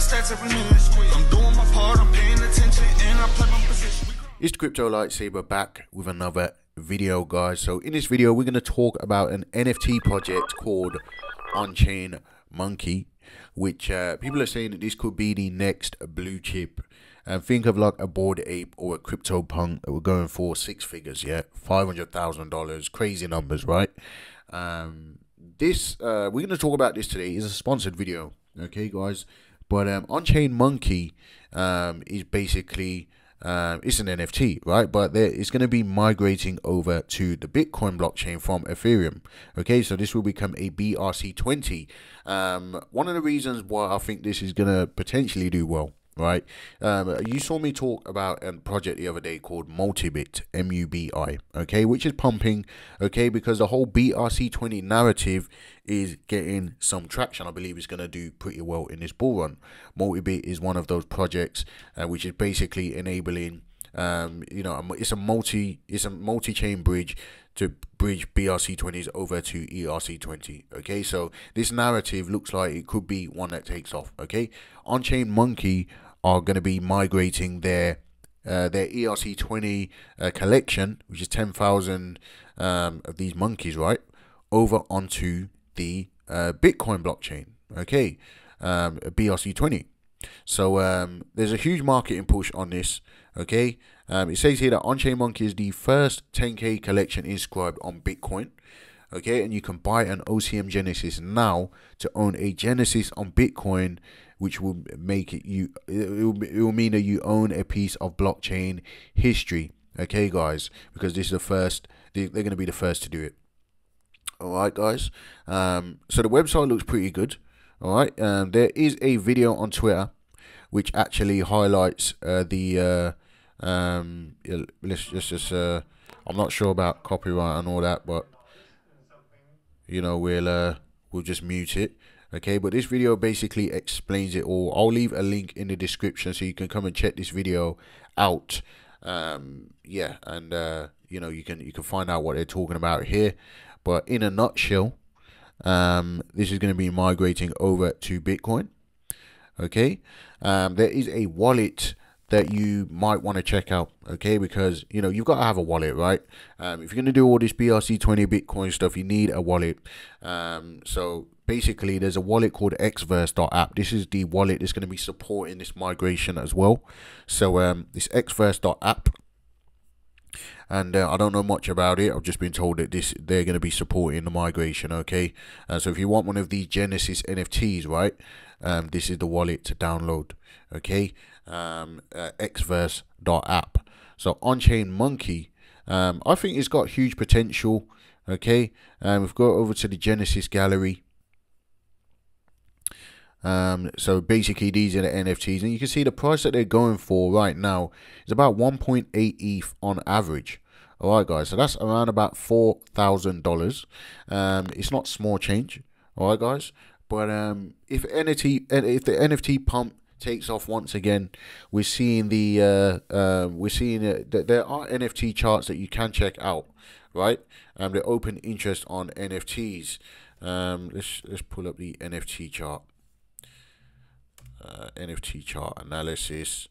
It's the Crypto Lightsaber back with another video, guys. So in this video we're going to talk about an NFT project called Onchain Monkey, which people are saying that this could be the next blue chip. And think of like a Bored Ape or a CryptoPunk that were going for six figures, yeah, $500,000, crazy numbers, right? We're going to talk about this today. It's a sponsored video, okay, guys. But Onchain Monkey is basically it's an NFT, right? But it's going to be migrating over to the Bitcoin blockchain from Ethereum. Okay, so this will become a BRC20. One of the reasons why I think this is going to potentially do well, right? You saw me talk about a project the other day called Multibit, MUBI, okay, which is pumping, okay, because the whole BRC20 narrative is getting some traction. I believe it's going to do pretty well in this bull run. Multibit is one of those projects which is basically enabling, you know, it's a multi-chain bridge to bridge BRC20s over to ERC20, okay? So this narrative looks like it could be one that takes off, okay? Onchain Monkey are going to be migrating their ERC20 collection, which is 10,000 of these monkeys, right, over onto the Bitcoin blockchain, okay, BRC20. So there's a huge marketing push on this, okay? It says here that Onchain Monkey is the first 10K collection inscribed on Bitcoin, okay? And you can buy an OCM Genesis now to own a Genesis on Bitcoin, which will make it it will mean that you own a piece of blockchain history, okay, guys? Because this is the first, they're going to be the first to do it. All right, guys. So the website looks pretty good. All right. There is a video on Twitter which actually highlights I'm not sure about copyright and all that, but you know, we'll just mute it, okay? But this video basically explains it all. I'll leave a link in the description so you can come and check this video out. Yeah, and you know, you can find out what they're talking about here. But in a nutshell, this is going to be migrating over to Bitcoin, okay? There is a wallet that you might want to check out, okay? Because, you know, you've got to have a wallet, right? If you're going to do all this BRC20 Bitcoin stuff, you need a wallet. So basically there's a wallet called xverse.app. this is the wallet that's going to be supporting this migration as well. So this xverse.app, and I don't know much about it. I've just been told that they're going to be supporting the migration, okay? So if you want one of these Genesis NFTs, right, this is the wallet to download, okay? xverse.app. so Onchain Monkey, I think it's got huge potential, okay? We've got over to the Genesis gallery. So basically these are the NFTs, and you can see the price that they're going for right now is about 1.8 ETH on average. All right, guys, so that's around about $4,000. It's not small change, all right, guys. But if the NFT pump takes off once again, we're seeing that there are NFT charts that you can check out, right? The open interest on NFTs. Let's pull up the NFT chart. NFT chart analysis.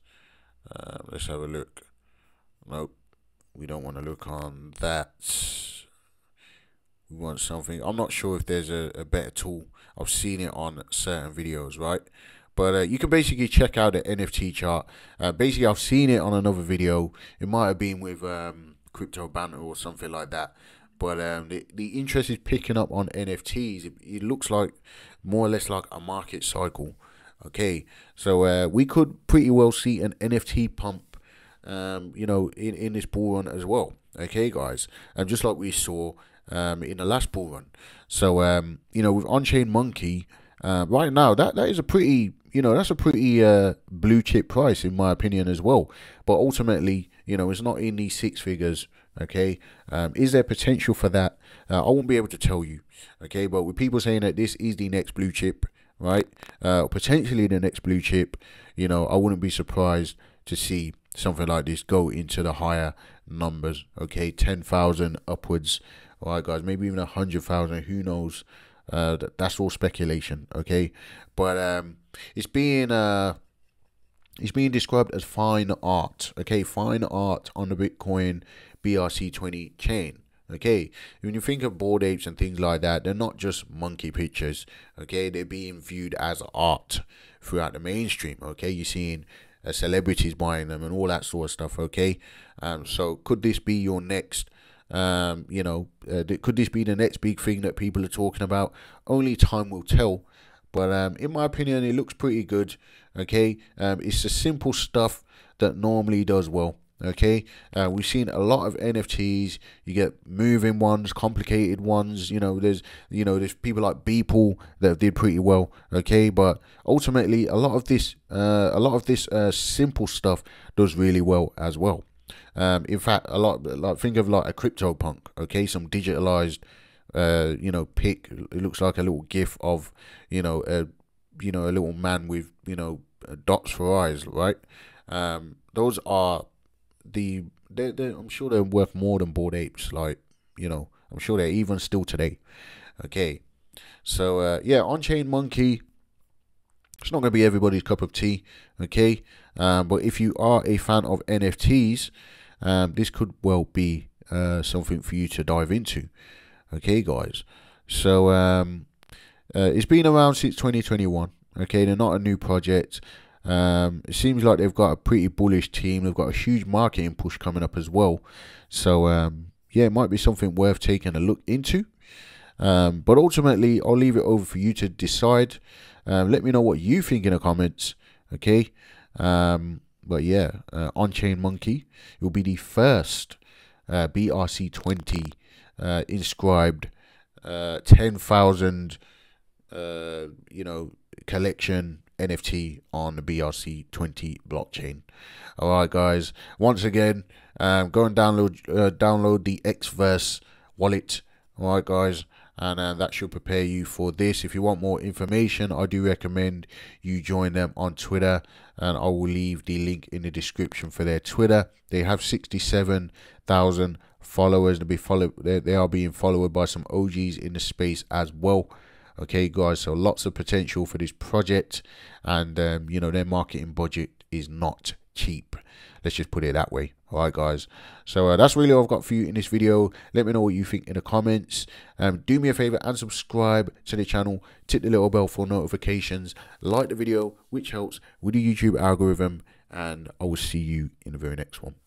Let's have a look. Nope, we don't want to look on that. We want something. I'm not sure if there's a better tool. I've seen it on certain videos, right? But you can basically check out the NFT chart. Basically, I've seen it on another video. It might have been with Crypto Banter or something like that. But the interest is picking up on NFTs. It looks like more or less like a market cycle. Okay, so we could pretty well see an NFT pump, you know, in this bull run as well. Okay, guys, and just like we saw in the last bull run. So you know, with Onchain Monkey, right now that is a pretty, you know, that's a pretty blue chip price in my opinion as well. But ultimately, you know, it's not in these six figures. Okay, is there potential for that? I won't be able to tell you. Okay, but with people saying that this is the next blue chip, right, potentially the next blue chip, you know, I wouldn't be surprised to see something like this go into the higher numbers, okay? 10,000 upwards, all right, guys, maybe even 100,000, who knows, That's all speculation, okay? But it's being described as fine art, okay? Fine art on the Bitcoin BRC20 chain, okay? When you think of Bored Apes and things like that, they're not just monkey pictures, okay? They're being viewed as art throughout the mainstream, okay? You're seeing celebrities buying them and all that sort of stuff, okay? So could this be your next could this be the next big thing that people are talking about? Only time will tell, but in my opinion, it looks pretty good, okay? It's the simple stuff that normally does well, okay? We've seen a lot of NFTs. You get moving ones, complicated ones, you know, there's people like Beeple that did pretty well, okay? But ultimately a lot of this simple stuff does really well as well. In fact, a lot, like, think of like a CryptoPunk, okay? Some digitalized pic, it looks like a little gif of a little man with dots for eyes, right? Those are I'm sure they're worth more than Bored Apes, like, you know, I'm sure they're even still today, okay? So yeah, Onchain Monkey, it's not going to be everybody's cup of tea, okay? But if you are a fan of NFTs, this could well be something for you to dive into, okay, guys? So it's been around since 2021, okay? They're not a new project. It seems like they've got a pretty bullish team. They've got a huge marketing push coming up as well. So yeah, it might be something worth taking a look into. But ultimately, I'll leave it over for you to decide. Let me know what you think in the comments, okay? But yeah, Onchain Monkey, it will be the first BRC20 inscribed 10,000 collection NFT on the BRC20 blockchain. All right, guys, once again, go and download the Xverse wallet. All right, guys, and that should prepare you for this. If you want more information, I do recommend you join them on Twitter, and I will leave the link in the description for their Twitter. They have 67,000 followers. They are being followed by some OGs in the space as well, okay, guys? So lots of potential for this project, and their marketing budget is not cheap, let's just put it that way. All right, guys, so that's really all I've got for you in this video. Let me know what you think in the comments. Do me a favor and subscribe to the channel, tick the little bell for notifications, like the video, which helps with the YouTube algorithm, and I will see you in the very next one.